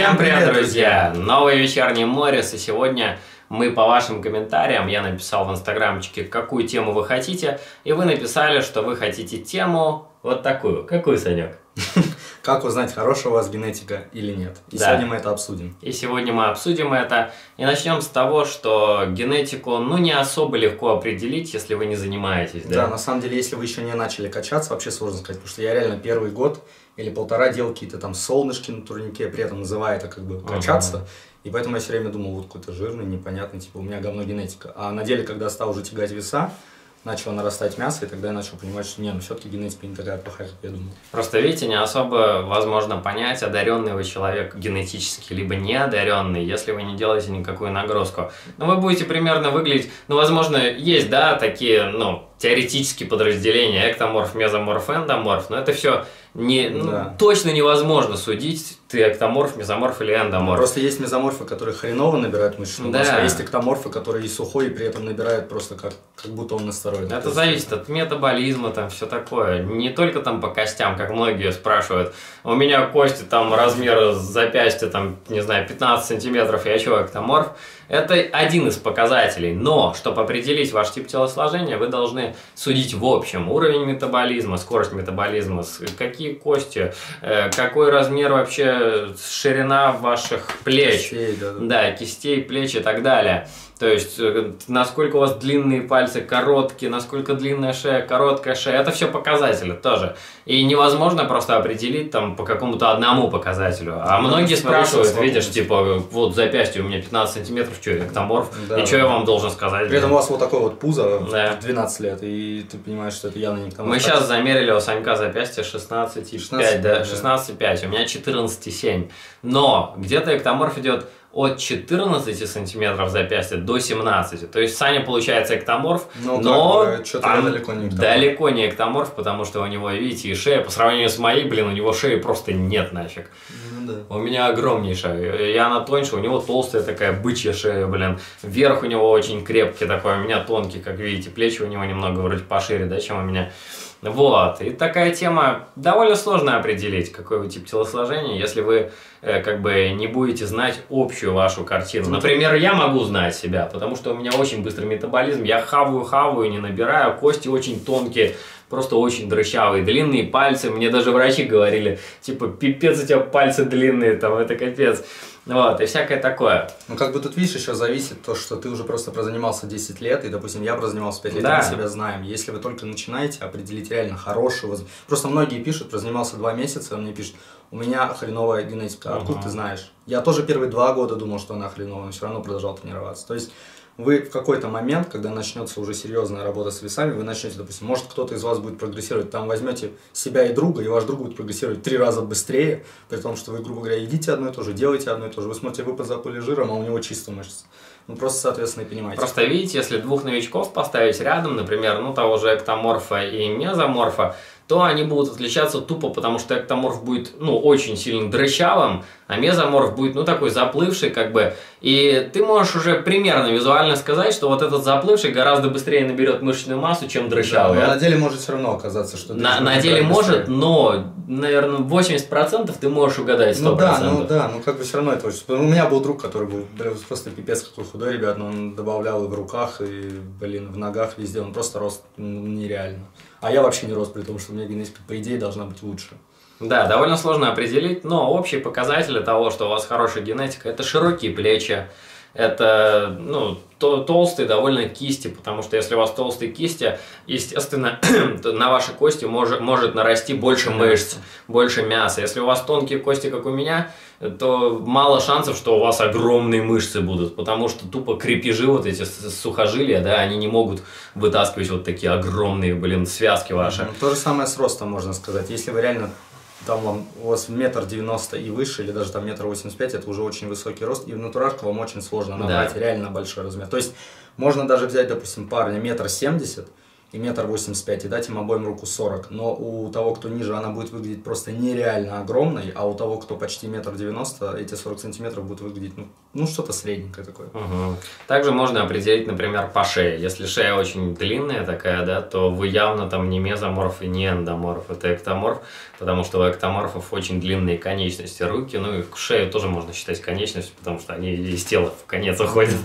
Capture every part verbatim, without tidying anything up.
Всем привет, друзья! Новое вечернее Морис, и сегодня мы по вашим комментариям, я написал в инстаграмчике, какую тему вы хотите, и вы написали, что вы хотите тему вот такую. Какую, Санек? Как узнать, хорошая у вас генетика или нет. И да. сегодня мы это обсудим. И сегодня мы обсудим это. И начнем с того, что генетику, ну, не особо легко определить, если вы не занимаетесь. Да, да на самом деле, если вы еще не начали качаться, вообще сложно сказать, потому что я реально первый год или полтора делал какие-то там солнышки на турнике, при этом называя это как бы качаться. Ага. И поэтому я все время думал, вот какой-то жирный, непонятный, типа у меня говно генетика. А на деле, когда стал уже тягать веса, начало нарастать мясо, и тогда я начал понимать, что не, ну все-таки генетика не такая плохая, как я думал. Просто видите, не особо возможно понять, одаренный вы человек генетически, либо неодаренный, если вы не делаете никакую нагрузку. Но вы будете примерно выглядеть, ну возможно, есть, да, такие, ну, теоретические подразделения, эктоморф, мезоморф, эндоморф, но это все не, ну, да. точно невозможно судить, ты эктоморф, мезоморф или эндоморф. Просто есть мезоморфы, которые хреново набирают мышечную массу, да. а есть эктоморфы, которые и сухой, и при этом набирают просто как, как будто он на стероидах. Это зависит от метаболизма, там все такое. Не только там по костям, как многие спрашивают. У меня кости там размера запястья, там, не знаю, пятнадцать сантиметров, я чего, эктоморф? Это один из показателей, но, чтобы определить ваш тип телосложения, вы должны судить в общем уровень метаболизма, скорость метаболизма, какие кости, какой размер вообще, ширина ваших плеч, кистей, да, да. да, кистей, плеч и так далее. То есть, насколько у вас длинные пальцы, короткие, насколько длинная шея, короткая шея. Это все показатели тоже. И невозможно просто определить там по какому-то одному показателю. А ну, многие спрашивают, видишь, типа, вот запястье у меня пятнадцать сантиметров, что я эктоморф, да, и да, что да. я вам должен сказать? При этом у вас вот такое вот пузо да. в двенадцать лет, и ты понимаешь, что это явно не эктоморф. Мы сейчас замерили у Санька запястье шестнадцать и пять, да, шестнадцать и пять, у меня четырнадцать и семь. Но где-то эктоморф идет от четырнадцати сантиметров запястья до семнадцати. То есть Саня получается эктоморф, ну, но так, там далеко, не эктоморф. далеко не эктоморф, потому что у него, видите, и шея, по сравнению с моей, блин, у него шеи просто нет нафиг. Ну, да. У меня огромнейшая, и она тоньше, у него толстая такая бычья шея, блин. Верх у него очень крепкий такой, у меня тонкий, как видите, плечи у него немного вроде пошире, да, чем у меня. Вот, и такая тема, довольно сложно определить, какой вы тип телосложения, если вы э, как бы не будете знать общую вашу картину. Например, я могу знать себя, потому что у меня очень быстрый метаболизм, я хаваю-хаваю, не набираю, кости очень тонкие, просто очень дрыщавые, длинные пальцы, мне даже врачи говорили, типа, пипец, у тебя пальцы длинные, там, это капец. Вот, и всякое такое. Ну, как бы тут, видишь, еще зависит то, что ты уже просто прозанимался десять лет, и, допустим, я прозанимался пять лет, да. мы себя знаем. Если вы только начинаете, определить реально хорошего... Просто многие пишут, прозанимался два месяца, он мне пишет, у меня хреновая генетика, откуда угу. ты знаешь? Я тоже первые два года думал, что она хреновая, но все равно продолжал тренироваться. То есть... Вы в какой-то момент, когда начнется уже серьезная работа с весами, вы начнете, допустим, может кто-то из вас будет прогрессировать, там возьмете себя и друга, и ваш друг будет прогрессировать три раза быстрее, при том, что вы, грубо говоря, едите одно и то же, делаете одно и то же, вы смотрите выпад за пули жиром, а у него чистая мышца. Ну, просто, соответственно, и понимаете. Просто видите, если двух новичков поставить рядом, например, ну, того же эктоморфа и мезоморфа, то они будут отличаться тупо, потому что эктоморф будет, ну, очень сильно дрыщавым, а мезоморф будет, ну, такой заплывший, как бы. И ты можешь уже примерно визуально сказать, что вот этот заплывший гораздо быстрее наберет мышечную массу, чем дрыщавый. Да, но на деле может все равно оказаться, что... На, на деле может, быстрее. Но, наверное, восемьдесят процентов ты можешь угадать сто процентов. Ну да, ну да, ну как бы все равно это очень... У меня был друг, который был просто пипец какой худой, ребят, но он добавлял и в руках, и, блин, в ногах, везде. Он просто рос нереально. А я вообще не рос, при том, что у меня генетика, по идее, должна быть лучше. Да, довольно сложно определить, но общие показатели того, что у вас хорошая генетика, это широкие плечи, это, ну, то, толстые довольно кисти, потому что если у вас толстые кисти, естественно, то на ваши кости мож, может нарасти больше мышц, больше мяса. Если у вас тонкие кости, как у меня, то мало шансов, что у вас огромные мышцы будут, потому что тупо крепежи, вот эти сухожилия, да, они не могут вытаскивать вот такие огромные, блин, связки ваши. Ну, то же самое с ростом, можно сказать. Если вы реально... Там вам, у вас метр девяносто и выше, или даже там метр восемьдесят пять, это уже очень высокий рост, и в натурашку вам очень сложно набрать да. реально большой размер. То есть можно даже взять, допустим, парня метр семьдесят, и метр восемьдесят пять, и дать им обоим руку сорок. Но у того, кто ниже, она будет выглядеть просто нереально огромной, а у того, кто почти метр девяносто, эти сорок сантиметров будут выглядеть, ну, ну что-то средненькое такое. Угу. Также можно определить, например, по шее. Если шея очень длинная такая, да, то вы явно там не мезоморф и не эндоморф, это эктоморф, потому что у эктоморфов очень длинные конечности, руки, ну и шею тоже можно считать конечностью, потому что они из тела в конец уходят.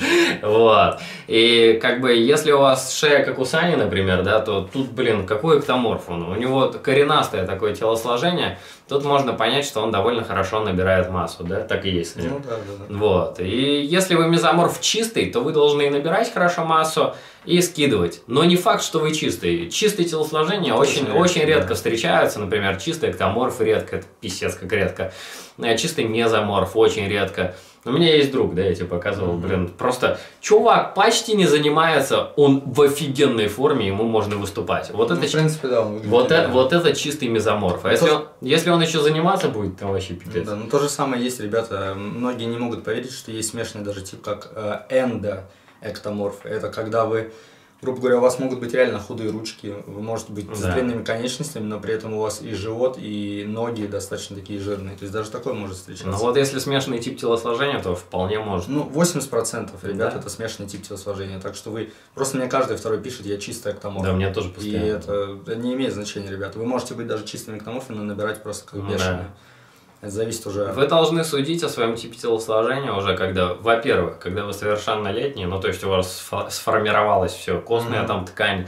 Вот. И как бы, если у вас шея как у Сани, например, да, то тут, блин, какой эктоморф он? У него коренастое такое телосложение, тут можно понять, что он довольно хорошо набирает массу, да, так и есть. Ну, да, да, да. Вот, и если вы мезоморф чистый, то вы должны и набирать хорошо массу, и скидывать. Но не факт, что вы чистый. Чистые телосложения очень, очень редко да. встречаются, например, чистый эктоморф редко, это писец как редко, чистый мезоморф очень редко. У меня есть друг, да, я тебе показывал, mm-hmm. блин, просто чувак почти не занимается, он в офигенной форме, ему можно выступать. Вот ну, это, в принципе, да, он вот, э, вот это чистый мезоморф. А если, тоже... он, если он еще заниматься будет, то вообще пипец. Да, ну то же самое есть, ребята, многие не могут поверить, что есть смешанный даже тип, как эндоэктоморф. Это когда вы, грубо говоря, у вас могут быть реально худые ручки, вы можете быть с да. длинными конечностями, но при этом у вас и живот, и ноги достаточно такие жирные. То есть даже такое может встречаться. Ну вот если смешанный тип телосложения, то вполне может. Ну, восемьдесят процентов, ребят, да. это смешанный тип телосложения. Так что вы... Просто мне каждый второй пишет, я чистый эктоморф. Да, мне тоже постоянно. И это не имеет значения, ребят. Вы можете быть даже чистым эктоморфом, но набирать просто как бешеные. Да. Это зависит уже... Вы должны судить о своем типе телосложения уже, когда, во-первых, когда вы совершеннолетний, ну, то есть у вас сформировалось все, костная mm-hmm. там ткань,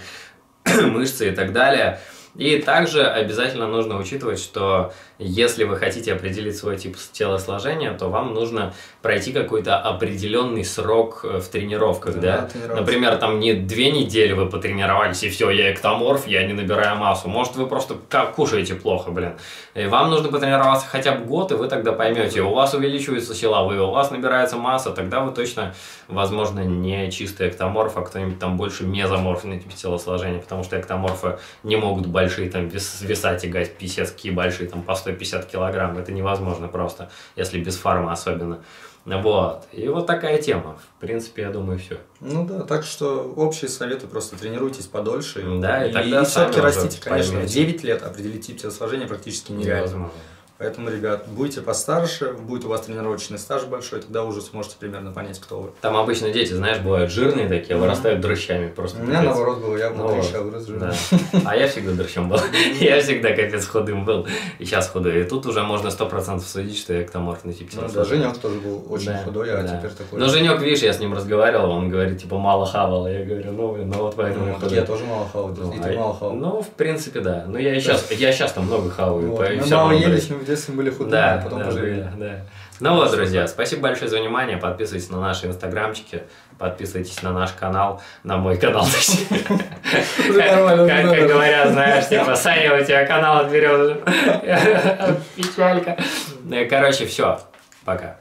мышцы и так далее. И также обязательно нужно учитывать, что если вы хотите определить свой тип телосложения, то вам нужно пройти какой-то определенный срок в тренировках, да? да? Например, там не две недели вы потренировались, и все, я эктоморф, я не набираю массу. Может, вы просто кушаете плохо, блин. И вам нужно потренироваться хотя бы год, и вы тогда поймете, у вас увеличиваются силовые, у вас набирается масса, тогда вы точно, возможно, не чистый эктоморф, а кто-нибудь там больше мезоморфный тип телосложения, потому что эктоморфы не могут болеть. Большие там вес, веса тягать, писец, какие большие, там по сто пятьдесят килограмм, это невозможно просто, если без фарма особенно. Вот, и вот такая тема, в принципе, я думаю, все. Ну да, так что общие советы, просто тренируйтесь подольше, да, и, и, тогда и все-таки растите, конечно, поймете. девять лет определить тип телосложения практически нереально. Поэтому, ребят, будете постарше, будет у вас тренировочный стаж большой, тогда уже сможете примерно понять, кто вы. Там обычно дети, знаешь, бывают жирные такие, mm-hmm. вырастают дрыщами просто. У меня капец. Наоборот был, я был ну, дрыщ, а вырос жирный. Да. А я всегда дрыщем был, я всегда капец худым был, и сейчас худой. И тут уже можно сто процентов судить, что я эктоморфный тип человека. Ну да, Женек тоже был очень да, худой, а да. теперь такой. Ну, Женек, видишь, я с ним разговаривал, он говорит, типа, мало хавал. Я говорю, ну, блин, ну вот поэтому я ну, худой. Я тоже мало хавал, ну, и ты мало хавал. Ну, в принципе, да. Но я и сейчас, я сейчас там много хаваю, вот. и все равно. В детстве были худые, да, а потом да, поживили. Да, да. Ну вот, друзья, спасибо большое за внимание. Подписывайтесь на наши инстаграмчики, подписывайтесь на наш канал, на мой канал. Как говорят, знаешь, типа, Саня, у тебя канал отберем. Печалька. Короче, все. Пока.